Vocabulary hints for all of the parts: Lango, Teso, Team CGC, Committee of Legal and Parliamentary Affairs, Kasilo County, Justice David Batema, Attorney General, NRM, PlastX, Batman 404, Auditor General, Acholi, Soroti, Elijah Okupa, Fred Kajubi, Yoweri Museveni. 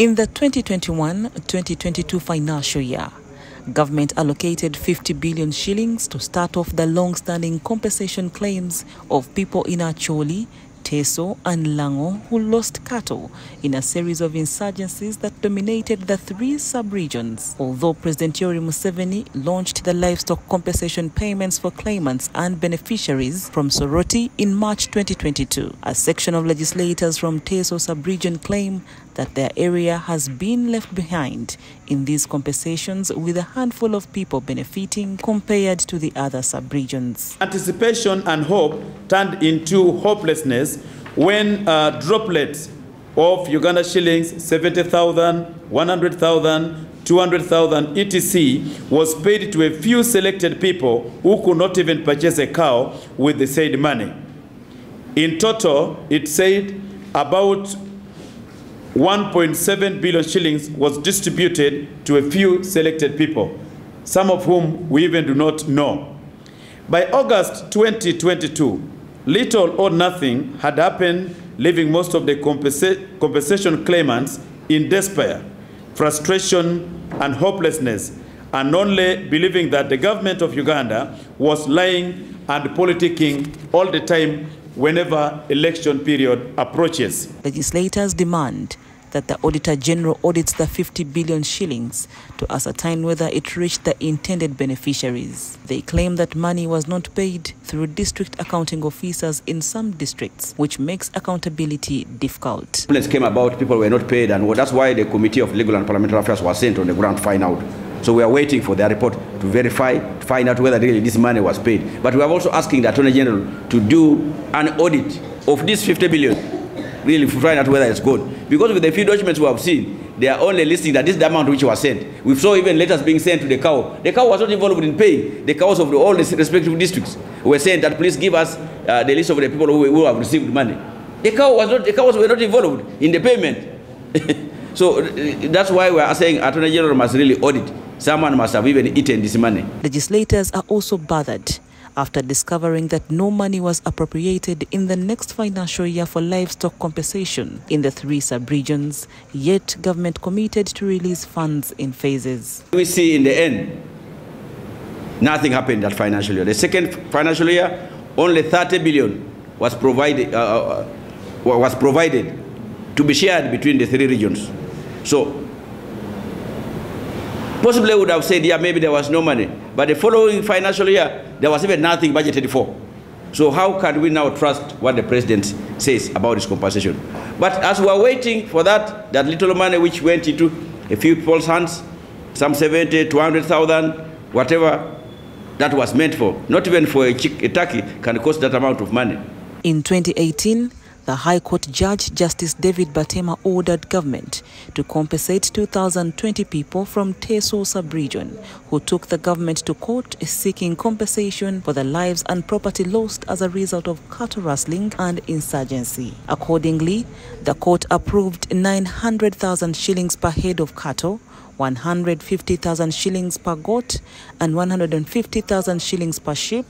In the 2021-2022 financial year, government allocated 50 billion shillings to start off the long-standing compensation claims of people in Acholi, Teso and Lango who lost cattle in a series of insurgencies that dominated the three sub-regions. Although President Yoweri Museveni launched the livestock compensation payments for claimants and beneficiaries from Soroti in March 2022, a section of legislators from Teso sub-region claim that their area has been left behind in these compensations, with a handful of people benefiting compared to the other sub-regions. Anticipation and hope turned into hopelessness when droplets of Uganda shillings, 70,000, 100,000, 200,000 etc. was paid to a few selected people who could not even purchase a cow with the said money. In total, it said about 1.7 billion shillings was distributed to a few selected people, some of whom we even do not know. By August 2022, little or nothing had happened, leaving most of the compensation claimants in despair, frustration, and hopelessness, and only believing that the government of Uganda was lying and politicking all the time whenever election period approaches. Legislators demand that the Auditor General audits the 50 billion shillings to ascertain whether it reached the intended beneficiaries. They claim that money was not paid through district accounting officers in some districts, which makes accountability difficult. Complaints came about, people were not paid, and that's why the Committee of Legal and Parliamentary Affairs was sent on the ground to find out. So we are waiting for their report to verify, to find out whether really this money was paid. But we are also asking the Attorney General to do an audit of this 50 billion. Really find out whether it's good. Because with the few documents we have seen, they are only listing that this is the amount which was sent. We saw even letters being sent to the cow. The cow was not involved in paying. The cows of all the respective districts were saying that please give us the list of the people who have received money. The cows were not involved in the payment. So that's why we are saying Attorney General must really audit. Someone must have even eaten this money. Legislators are also bothered after discovering that no money was appropriated in the next financial year for livestock compensation in the three sub-regions, yet government committed to release funds in phases. We see in the end, nothing happened that financial year. The second financial year, only 30 billion was provided to be shared between the three regions. So possibly would have said, yeah, maybe there was no money. But the following financial year, there was even nothing budgeted for. So how can we now trust what the president says about his compensation? But as we are waiting for that little money which went into a few people's hands, some 70, 200,000, whatever that was meant for, not even for a turkey can cost that amount of money. In 2018, the High Court Judge Justice David Batema ordered government to compensate 2,020 people from Teso sub-region who took the government to court seeking compensation for the lives and property lost as a result of cattle rustling and insurgency. Accordingly, the court approved 900,000 shillings per head of cattle, 150,000 shillings per goat and 150,000 shillings per sheep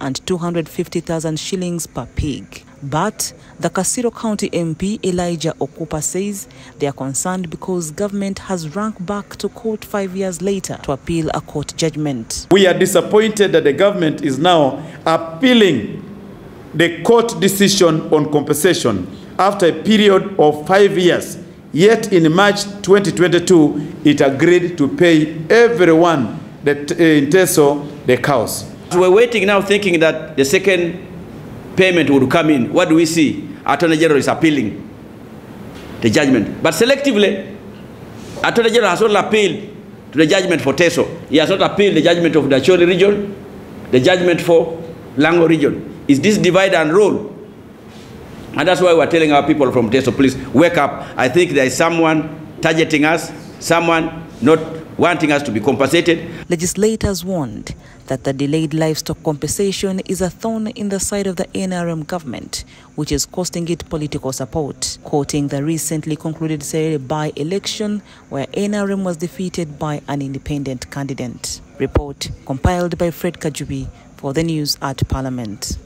and 250,000 shillings per pig. But the Kasilo County MP Elijah Okupa says they are concerned because government has run back to court 5 years later to appeal a court judgment. We are disappointed that the government is now appealing the court decision on compensation after a period of 5 years. Yet in March 2022, it agreed to pay everyone that in Teso the cows. We're waiting now thinking that the second payment would come in. What do we see? Attorney General is appealing the judgment. But selectively, Attorney General has not appealed to the judgment for Teso. He has not appealed the judgment of the Acholi region, the judgment for Lango region. Is this divide and rule? And that's why we're telling our people from Teso, please wake up. I think there is someone targeting us, someone not wanting us to be compensated. Legislators warned that the delayed livestock compensation is a thorn in the side of the NRM government, which is costing it political support, quoting the recently concluded by-election where NRM was defeated by an independent candidate. Report compiled by Fred Kajubi for the News at Parliament.